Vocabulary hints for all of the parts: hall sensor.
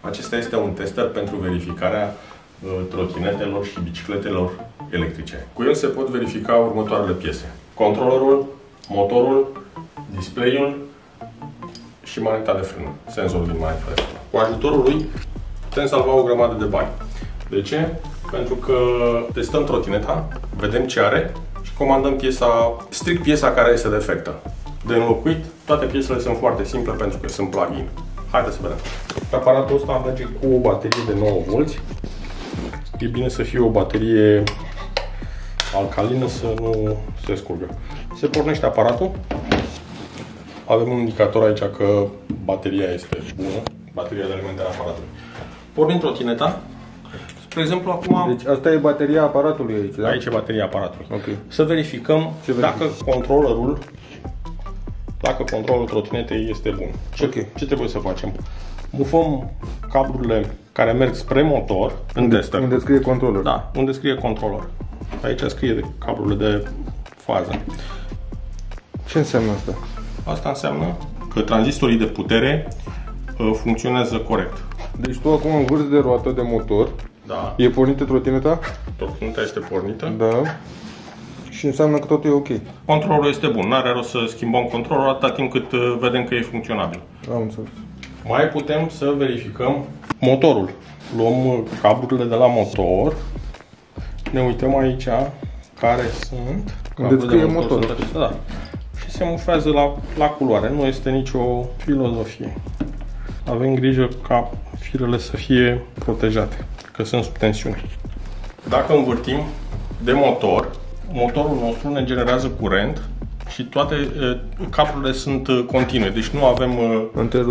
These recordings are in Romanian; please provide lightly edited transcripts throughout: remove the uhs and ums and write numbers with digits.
Acesta este un tester pentru verificarea trotinetelor și bicicletelor electrice. Cu el se pot verifica următoarele piese: controlerul, motorul, display-ul și maneta de frână, senzorul din maneta de frână. Cu ajutorul lui putem salva o grămadă de bani. De ce? Pentru că testăm trotineta, vedem ce are și comandăm piesa, strict piesa care este defectă. De înlocuit, toate piesele sunt foarte simple pentru că sunt plug-in. Haideți să vedem. Aparatul ăsta merge cu o baterie de 9V. E bine să fie o baterie alcalină să nu se scurgă. Se pornește aparatul. Avem un indicator aici că bateria este bună, bateria de alimentare a aparatului. Pornim trotineta. Spre exemplu, acum... Deci asta e bateria aparatului aici, da? Aici e bateria aparatului. Okay. Să verificăm dacă controlul trotinetei este bun. Ce trebuie să facem? Mufăm cablurile care merg spre motor în tester. Unde scrie controller. Da, unde scrie controller. Aici scrie cablurile de fază. Ce înseamnă asta? Asta înseamnă că tranzistorii de putere funcționează corect. Deci tu acum în vârf de roată de motor, da. E pornită trotineta? Trotineta este pornită. Da. Și înseamnă că totul e ok. Controlul este bun, n-are rost să schimbăm controlul atâta timp cât vedem că e funcționabil. Am înțeles. Mai putem să verificăm motorul. Luăm cablurile de la motor. Ne uităm aici care sunt. Unde scrie motorul. Da. Și se mufează la culoare. Nu este nicio filozofie. Avem grijă ca firele să fie protejate, că sunt sub tensiune. Dacă învârtim de motor, motorul nostru ne generează curent și toate cablurile sunt continue, deci nu avem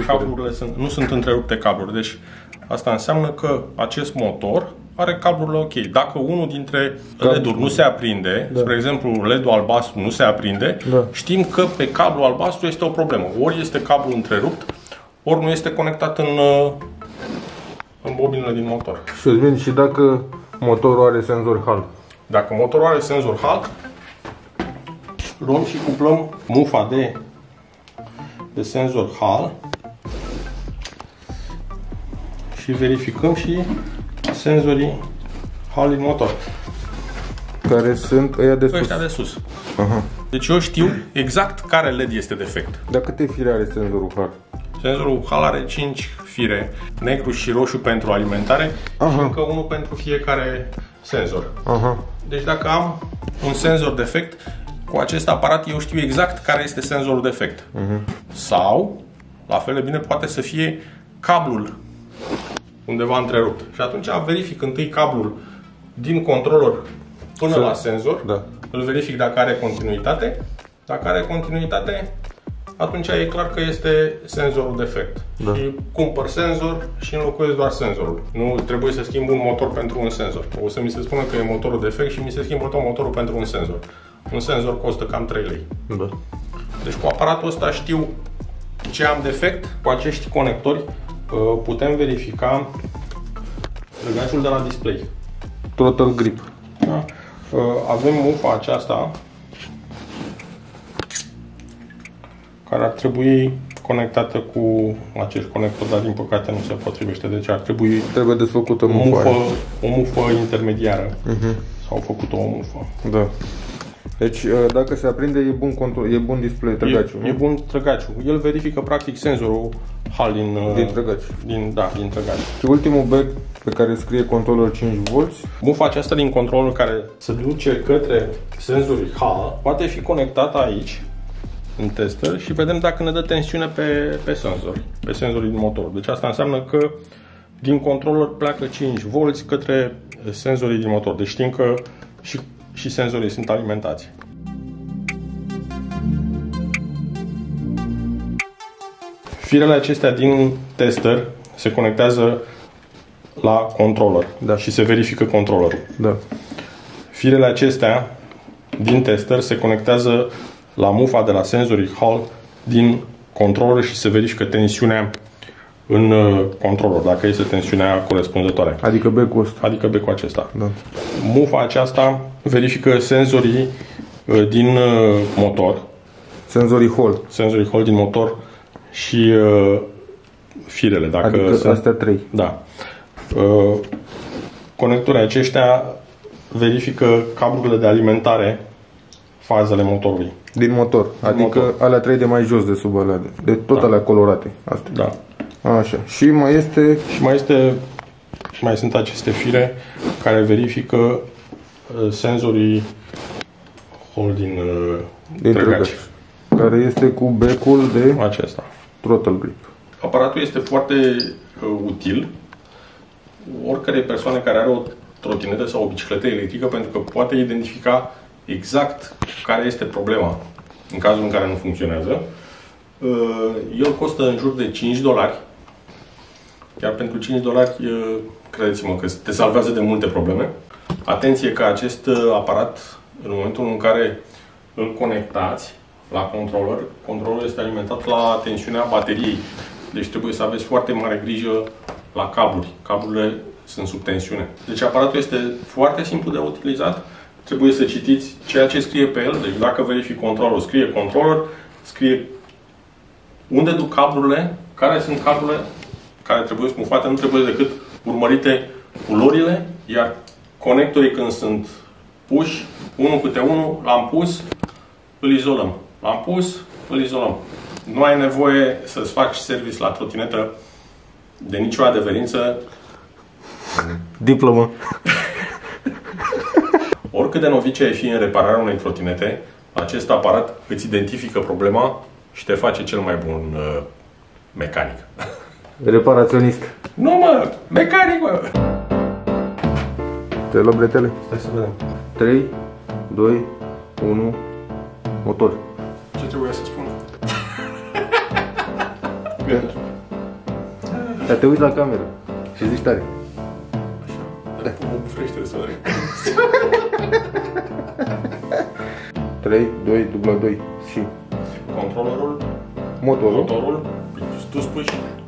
cablurile nu sunt întrerupte cabluri. Deci asta înseamnă că acest motor are cablurile ok. Dacă unul dintre LED-uri nu se aprinde, da. Spre exemplu LED-ul albastru nu se aprinde, da. Știm că pe cablul albastru este o problemă. Ori este cablul întrerupt, ori nu este conectat în bobinele din motor. Și dacă motorul are senzor hall? Dacă motorul are senzor hall, luăm și cuplăm mufa de senzor hall și verificăm și senzorii hall din motor. Care sunt ăia de sus? Ăștia de sus. Aha. Deci eu știu exact care LED este defect. Dar câte fire are senzorul hall? Senzorul hall are 5 fire, negru și roșu pentru alimentare. Aha. Și încă unul pentru fiecare senzor. Aha. Deci dacă am un senzor defect, cu acest aparat eu știu exact care este senzorul defect. Sau, la fel de bine, poate să fie cablul undeva întrerupt. Și atunci verific întâi cablul din controller până la senzor. Da. Îl verific dacă are continuitate. Dacă are continuitate, atunci e clar că este senzorul defect. Da. Și cumpăr senzor și înlocuiesc doar senzorul. Nu trebuie să schimb un motor pentru un senzor. O să mi se spună că e motorul defect și mi se schimbă tot motorul pentru un senzor. Un senzor costă cam 3 lei. Da. Deci cu aparatul ăsta știu ce am defect. Cu acești conectori putem verifica legașul de la display. Throttle grip. Da? Avem mufa aceasta care ar trebui conectată cu acești conectori, dar din păcate nu se potrivește, deci ar trebui desfăcută o mufă intermediară. Sau făcut o mufă. Da. Deci dacă se aprinde e bun control, e bun display trăgaciul. E bun trăgaciul. El verifică practic senzorul hall din trăgaci. Și ultimul bec pe care scrie controlul 5V, mufa aceasta din controlul care se duce către senzorul hall poate fi conectată aici în tester și vedem dacă ne dă tensiune pe senzorii din motor. Deci asta înseamnă că din controller pleacă 5V către senzorii din motor. Deci știm că și senzorii sunt alimentați. Firele acestea din tester se conectează la controller, da. Și se verifică controllerul. Da. Firele acestea din tester se conectează la mufa de la senzorii hall din controller și se verifică tensiunea în controller, dacă este tensiunea corespunzătoare. Adică becul ăsta. Adică becul acesta. Da. Mufa aceasta verifică senzorii din motor. Senzorii hall. Senzorii hall din motor și firele. Dacă adică se... astea trei. Da. Conectorii aceștia verifică cablurile de alimentare, fazele motorului. Din motor. Adică motor. Alea trei de mai jos de sub alea. De tot da. Alea colorate. Astea. Da. Așa. Și mai este... Și mai sunt aceste fire care verifică senzorii hall din trăgaci. Care este cu becul de acesta. Throttle grip. Aparatul este foarte util oricărei persoane care are o trotinetă sau o bicicletă electrică, pentru că poate identifica exact care este problema în cazul în care nu funcționează. El costă în jur de $5, iar pentru $5, credeți-mă că te salvează de multe probleme. Atenție că acest aparat, în momentul în care îl conectați la controller, controllerul este alimentat la tensiunea bateriei. Deci trebuie să aveți foarte mare grijă la cabluri. Cablurile sunt sub tensiune. Deci aparatul este foarte simplu de utilizat. Trebuie să citiți ceea ce scrie pe el. Deci dacă verific controlul, scrie controller, scrie unde duc cablurile, care sunt cablurile care trebuie smufate, nu trebuie decât urmărite culorile, iar conectorii când sunt puși, unul câte unul, l-am pus, îl izolăm. L-am pus, îl izolăm. Nu ai nevoie să-ți faci service la trotinetă de nicio adeverință. Diplomă. Oricât de novice ai fi în repararea unei trotinete, acest aparat îți identifică problema și te face cel mai bun mecanic. Reparaționist. Nu mă, mecanic mă! Te luăm bretele? Stai să vedem. 3, 2, 1, motor. Ce trebuie să spun? Dar te uiți la cameră și zici tare. Așa, dar mă bufrește de soare. 3, 2, dubla 2 și... Controlerul, motorul, tu spui și...